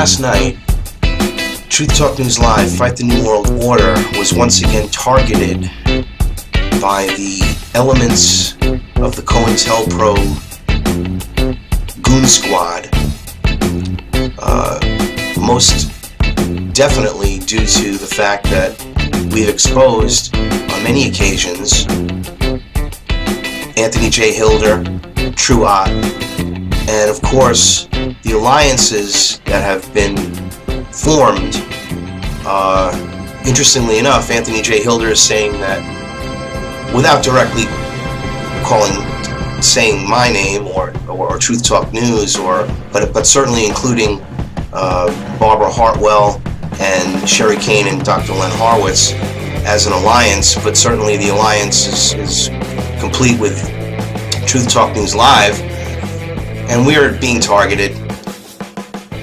last night, Truth Talk News Live, Fight the New World Order, was once again targeted by the elements of the COINTELPRO goon squad, most definitely due to the fact that we've exposed, on many occasions, Anthony J. Hilder, True Ott, and of course the alliances that have been formed. Interestingly enough, Anthony J. Hilder is saying that, without directly saying my name or Truth Talk News, but certainly including Barbara Hartwell and Sherry Kane and Dr. Len Horowitz as an alliance, but certainly the alliance is complete with Truth Talk News Live, and we are being targeted.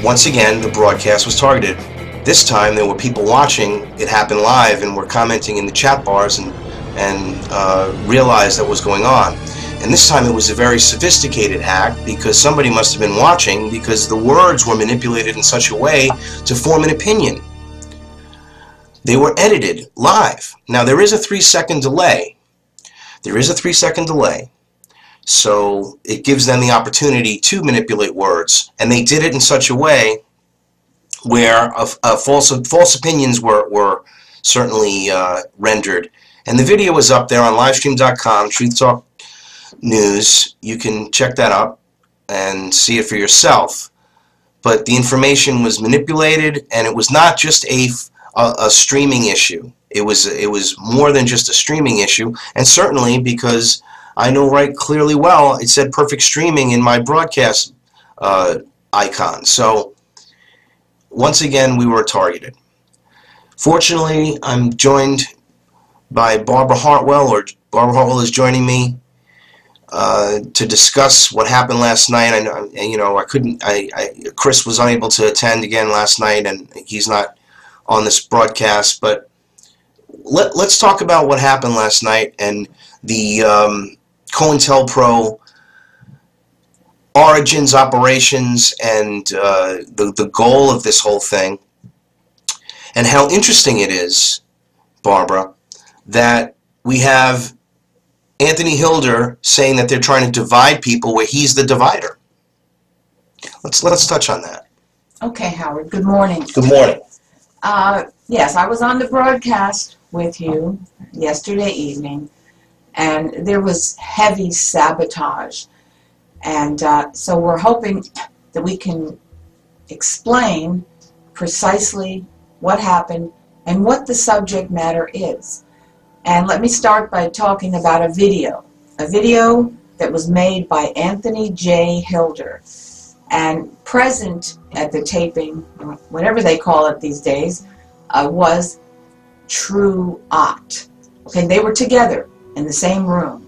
Once again, the broadcast was targeted. This time there were people watching, it happened live, and were commenting in the chat bars and realized what was going on. And this time it was a very sophisticated hack, because somebody must have been watching, because the words were manipulated in such a way to form an opinion. They were edited live. Now there is a 3-second delay. There is a 3-second delay. So it gives them the opportunity to manipulate words. And they did it in such a way where false opinions were certainly rendered. And the video is up there on Livestream.com, Truth Talk News. You can check that up and see it for yourself. But the information was manipulated, and it was not just a streaming issue. It was more than just a streaming issue, and certainly because I know right clearly well it said perfect streaming in my broadcast icon. So once again, we were targeted. Fortunately, I'm joined by Barbara Hartwell, or Barbara Hartwell is joining me to discuss what happened last night. And you know, Chris was unable to attend again last night, and he's not on this broadcast. But let's talk about what happened last night and the COINTELPRO origins, operations, and the goal of this whole thing, and how interesting it is, Barbara, that we have Anthony Hilder saying that they're trying to divide people where he's the divider. Let's touch on that. Okay, Howard. Good morning. Good morning. Yes, I was on the broadcast with you yesterday evening, and there was heavy sabotage. And so we're hoping that we can explain precisely what happened and what the subject matter is. And let me start by talking about a video that was made by Anthony J. Hilder. And present at the taping, whatever they call it these days, was True Ott. Okay, they were together in the same room,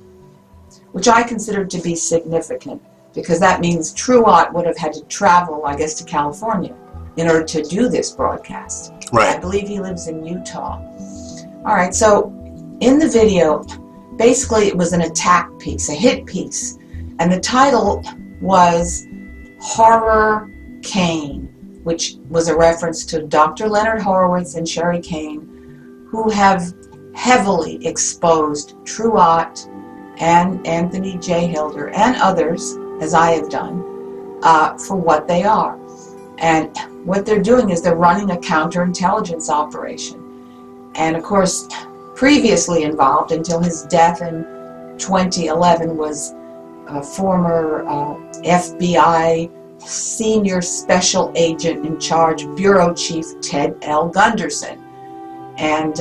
which I considered to be significant, because that means True Ott would have had to travel, I guess, to California in order to do this broadcast. Right. I believe he lives in Utah. All right, so in the video, basically it was an attack piece, a hit piece, and the title was Horror Kane, which was a reference to Dr. Leonard Horowitz and Sherry Kane, who have heavily exposed True Ott and Anthony J. Hilder and others, as I have done, for what they are. And what they're doing is they're running a counterintelligence operation. And of course, previously involved until his death in 2011 was a former FBI senior special agent in charge, Bureau Chief Ted L. Gunderson, and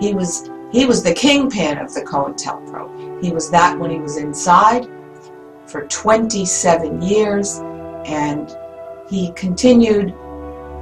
he was the kingpin of the COINTELPRO. He was that when he was inside for 27 years, and he continued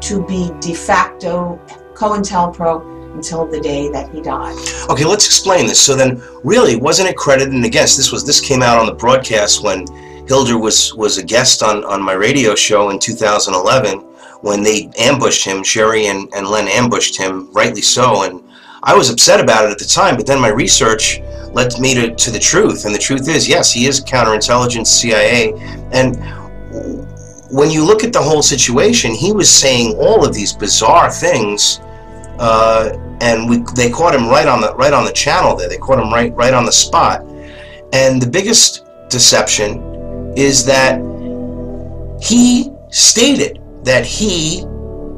to be de facto COINTELPRO until the day that he died. Okay, let's explain this. So then, really, wasn't it credited? And again, this came out on the broadcast when Hilder was a guest on my radio show in 2011 when they ambushed him. Sherry and Len ambushed him, rightly so, and I was upset about it at the time, but then my research led me to the truth, and the truth is, yes, he is counterintelligence, CIA, and when you look at the whole situation, he was saying all of these bizarre things, and they caught him right on the channel there. They caught him right on the spot. And the biggest deception is that he stated that he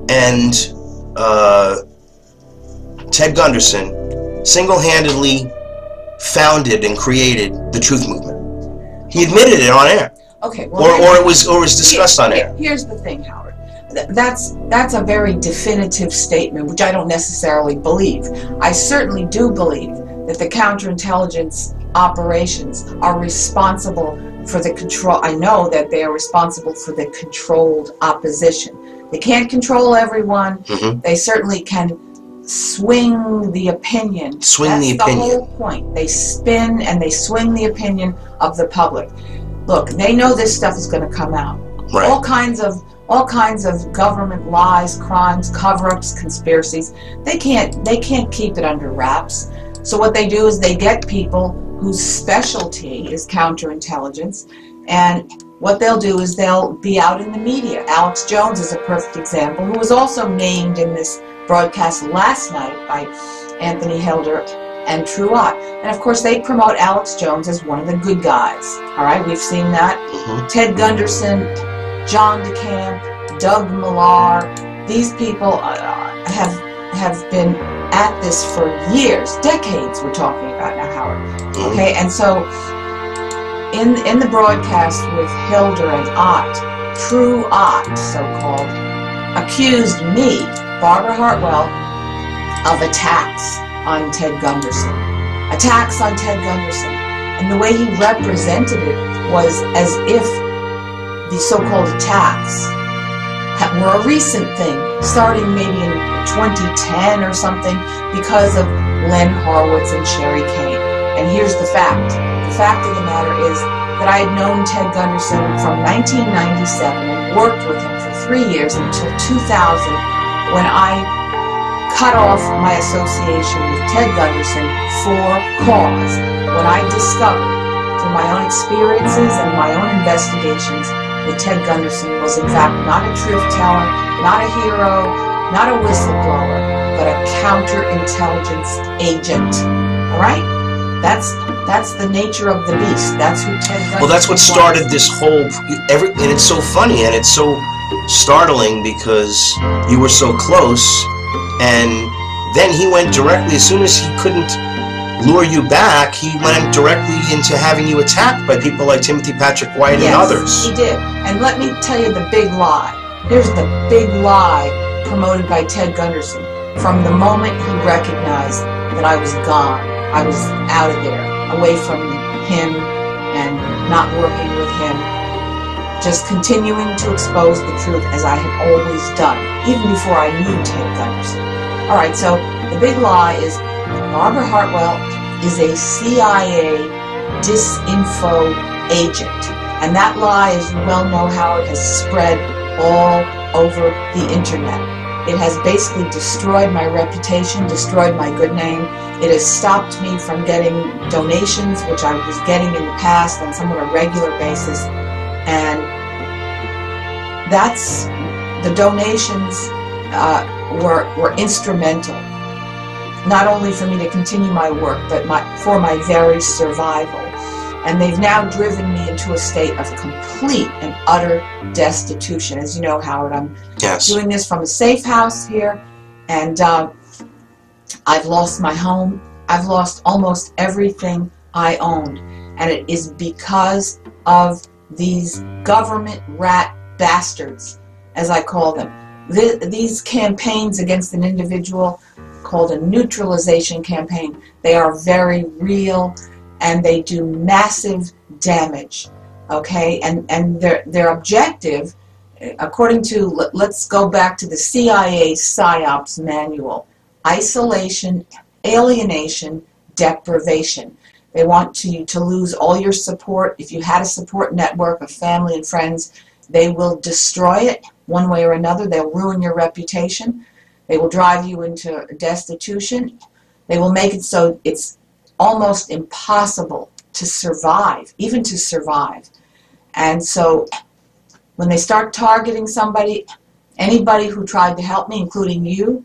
and Ted Gunderson single-handedly founded and created the Truth Movement. He admitted it on air. Okay. Well, or it was discussed on air. Here's the thing, Howard. That's a very definitive statement, which I don't necessarily believe. I certainly do believe that the counterintelligence operations are responsible for the control. I know that they are responsible for the controlled opposition. They can't control everyone. Mm-hmm. They certainly can swing the opinion. That's the whole point. They spin and they swing the opinion of the public. Look, they know this stuff is going to come out. Right. All kinds of government lies, crimes, cover-ups, conspiracies. They can't keep it under wraps. So what they do is they get people whose specialty is counterintelligence, and what they'll do is they'll be out in the media. Alex Jones is a perfect example, who was also named in this broadcast last night by Anthony Hilder and True Ott. And of course they promote Alex Jones as one of the good guys. All right, we've seen that. Mm-hmm. Ted Gunderson, John DeCamp, Doug Millar, these people have been at this for years, decades we're talking about now, Howard. Okay, and so in the broadcast with Hilder and Ott, True Ott, so-called, accused me, Barbara Hartwell, of attacks on Ted Gunderson. Attacks on Ted Gunderson. And the way he represented it was as if the so-called attacks were a recent thing, starting maybe in 2010 or something, because of Len Horowitz and Sherry Kane. And here's the fact. The fact of the matter is that I had known Ted Gunderson from 1997 and worked with him for 3 years until 2000, when I cut off my association with Ted Gunderson for cause. When I discovered through my own experiences and my own investigations that Ted Gunderson was in fact not a truth teller, not a hero, not a whistleblower, but a counterintelligence agent. All right? That's the nature of the beast. That's who Ted Gunderson was. Well, that's what started this whole... and it's so funny and it's so startling because you were so close, and then he went directly, as soon as he couldn't lure you back, he went directly into having you attacked by people like Timothy Patrick White and others. Yes, he did. And let me tell you the big lie. Here's the big lie promoted by Ted Gunderson. From the moment he recognized that I was gone, I was out of there, away from him and not working with him, just continuing to expose the truth as I had always done, even before I knew Ted Gunderson. All right, so the big lie is Barbara Hartwell is a CIA disinfo agent. And that lie, as you well know, Howard, has spread all over the internet. It has basically destroyed my reputation, destroyed my good name. It has stopped me from getting donations, which I was getting in the past on somewhat a regular basis. And that's, the donations were instrumental, not only for me to continue my work, but for my very survival. And they've now driven me into a state of complete and utter destitution. As you know, Howard, I'm doing this from a safe house here, and I've lost my home. I've lost almost everything I owned, and it is because of these government rat bastards, as I call them. These campaigns against an individual, called a neutralization campaign, they are very real, and they do massive damage. Okay, and their objective, according to, let's go back to the CIA PSYOPs manual: isolation, alienation, deprivation. They want you to lose all your support. If you had a support network of family and friends, they will destroy it one way or another. They'll ruin your reputation. They will drive you into destitution. They will make it so it's almost impossible to survive, even to survive. And so When they start targeting somebody, anybody who tried to help me, including you,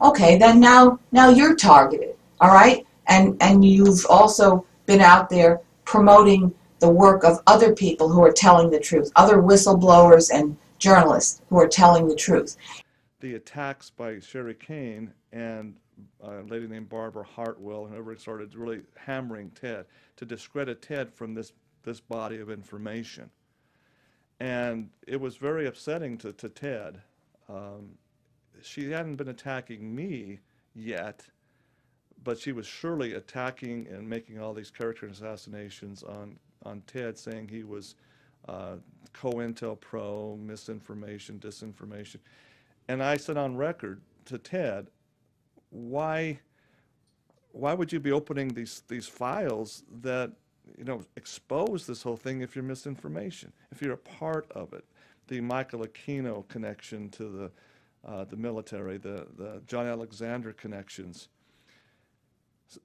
okay, then now you're targeted, all right? And you've also been out there promoting the work of other people who are telling the truth, other whistleblowers and journalists who are telling the truth. The attacks by Sherry Kane and a lady named Barbara Hartwell and everybody started really hammering Ted to discredit Ted from this body of information. And it was very upsetting to Ted. She hadn't been attacking me yet, but she was surely attacking and making all these character assassinations on Ted, saying he was COINTELPRO, misinformation, disinformation. And I said on record to Ted, why would you be opening these files that, you know, expose this whole thing if you're misinformation, if you're a part of it? The Michael Aquino connection to the military, the John Alexander connections.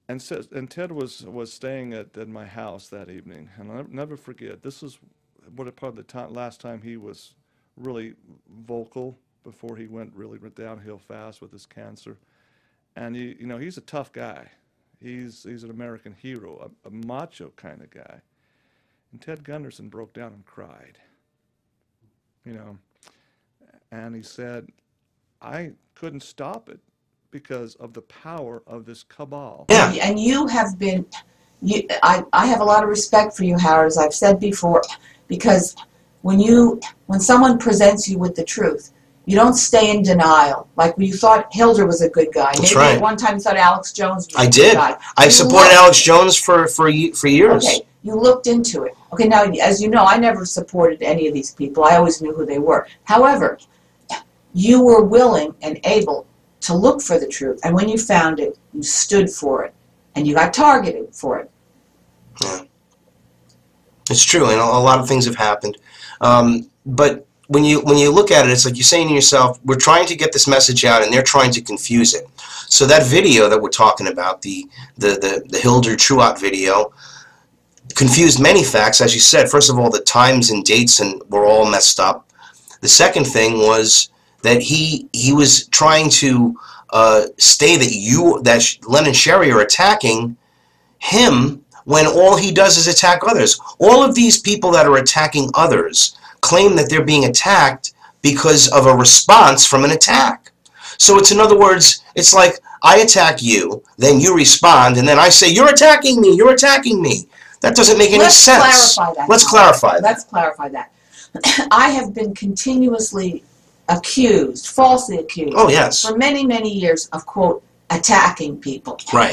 And says, and Ted was staying at my house that evening, and I'll never forget. This was probably the last time he was really vocal before he really went downhill fast with his cancer. And you know, he's a tough guy. He's an American hero, a macho kind of guy. And Ted Gunderson broke down and cried. You know, and he said, I couldn't stop it because of the power of this cabal. Yeah. And you have been, I have a lot of respect for you, Howard, as I've said before, because when someone presents you with the truth, you don't stay in denial. Like when you thought Hilder was a good guy. That's right. At one time you thought Alex Jones was a good guy. I did. I supported Alex Jones for years. Okay. You looked into it. Okay, now, as you know, I never supported any of these people. I always knew who they were. However, you were willing and able to look for the truth. And when you found it, you stood for it. And you got targeted for it. Yeah. It's true. And a lot of things have happened. But when you look at it, it's like you're saying to yourself, we're trying to get this message out and they're trying to confuse it. So that video that we're talking about, the Hilder True Ott video, confused many facts, as you said. First of all, the times and dates and were all messed up. The second thing was that he was trying to say that Len and Sherry are attacking him when all he does is attack others. All of these people that are attacking others claim that they're being attacked because of a response from an attack. So it's, in other words, it's like I attack you, then you respond, and then I say, you're attacking me, you're attacking me. That doesn't make any sense. Clarify that. Let's clarify that. Let's clarify that. I have been continuously accused, falsely accused, for many, many years of, quote, attacking people. Right.